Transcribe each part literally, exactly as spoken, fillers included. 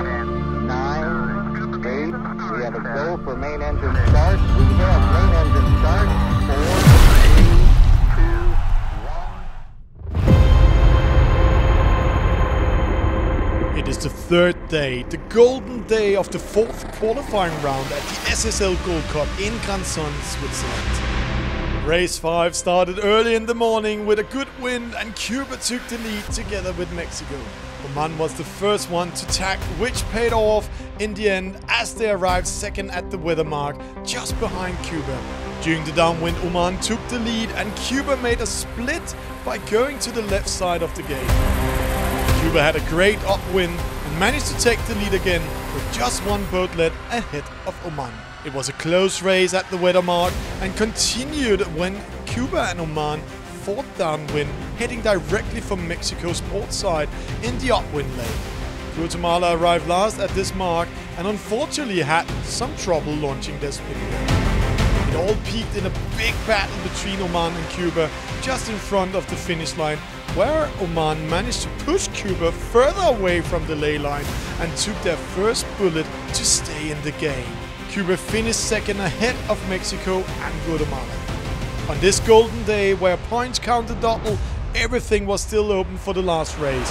ten, nine, eight. We have a go for main engine start. We hear a main engine start. four, three, two, one. It is the third day, the golden day of the fourth qualifying round at the S S L Gold Cup in Granson, Switzerland. Race five started early in the morning with a good wind, and Cuba took the lead together with Mexico. Oman was the first one to tack, which paid off in the end as they arrived second at the weather mark, just behind Cuba. During the downwind, Oman took the lead and Cuba made a split by going to the left side of the gate. Cuba had a great upwind and managed to take the lead again with just one boat led ahead of Oman. It was a close race at the weather mark and continued when Cuba and Oman fought downwind, heading directly for Mexico's port side in the upwind lane. Guatemala arrived last at this mark and unfortunately had some trouble launching their speedboat. It all peaked in a big battle between Oman and Cuba just in front of the finish line, where Oman managed to push Cuba further away from the ley line and took their first bullet to stay in the game. Cuba finished second ahead of Mexico and Guatemala. On this golden day, where points counted double, everything was still open for the last race.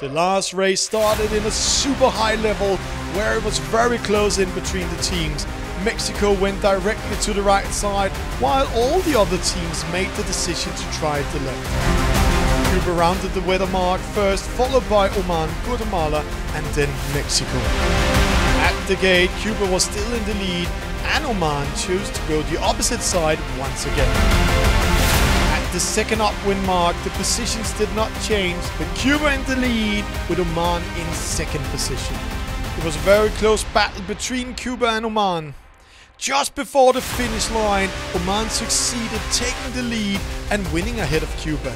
The last race started in a super high level, where it was very close in between the teams. Mexico went directly to the right side, while all the other teams made the decision to try the left. Cuba rounded the weather mark first, followed by Oman, Guatemala and then Mexico. At the gate, Cuba was still in the lead and Oman chose to go the opposite side once again. At the second upwind mark, the positions did not change, but Cuba in the lead with Oman in second position. It was a very close battle between Cuba and Oman. Just before the finish line, Oman succeeded taking the lead and winning ahead of Cuba.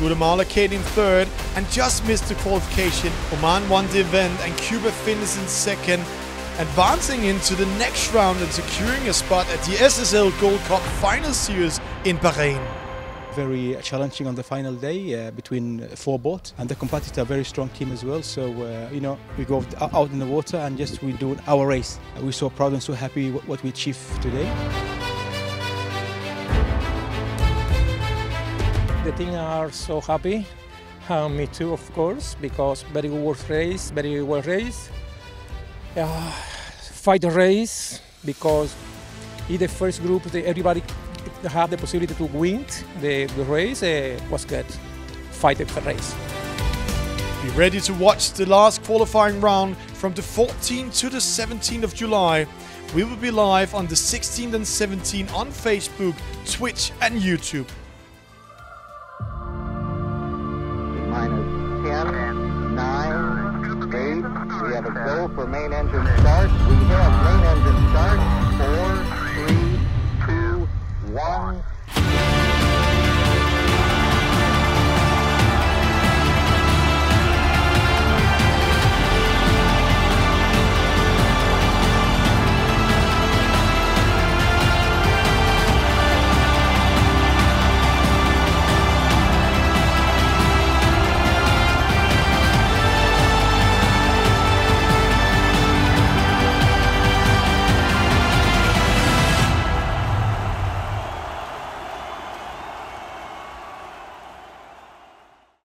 Guatemala came in third and just missed the qualification. Oman won the event and Cuba finished in second, advancing into the next round and securing a spot at the S S L Gold Cup Final Series in Bahrain. Very challenging on the final day uh, between four boats, and the competitors are a very strong team as well, so uh, you know, we go out in the water and just we do our race. We're so proud and so happy what we achieved today. The team are so happy, uh, me too of course, because very good race, very well race. Uh, fight race, because in the first group the, everybody had the possibility to win the, the race, uh, was good. Fight the race. Be ready to watch the last qualifying round from the fourteenth to the seventeenth of July. We will be live on the sixteenth and seventeenth on Facebook, Twitch and YouTube. ten, nine, eight, we have a go for main engine start. We hear a main engine start. four, three, two, one.